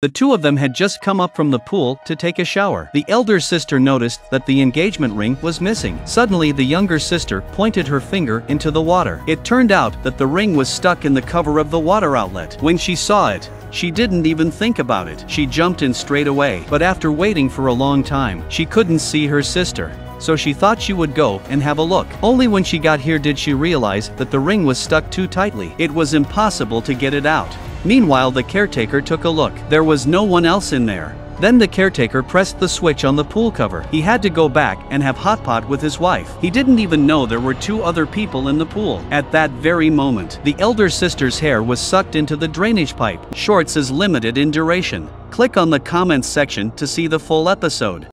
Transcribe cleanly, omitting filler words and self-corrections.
The two of them had just come up from the pool to take a shower. The elder sister noticed that the engagement ring was missing. Suddenly the younger sister pointed her finger into the water. It turned out that the ring was stuck in the cover of the water outlet. When she saw it, she didn't even think about it. She jumped in straight away. But after waiting for a long time, she couldn't see her sister. So she thought she would go and have a look. Only when she got here did she realize that the ring was stuck too tightly. It was impossible to get it out. Meanwhile, the caretaker took a look. There was no one else in there. Then the caretaker pressed the switch on the pool cover. He had to go back and have hot pot with his wife. He didn't even know there were two other people in the pool. At that very moment, the elder sister's hair was sucked into the drainage pipe. Shorts is limited in duration. Click on the comments section to see the full episode.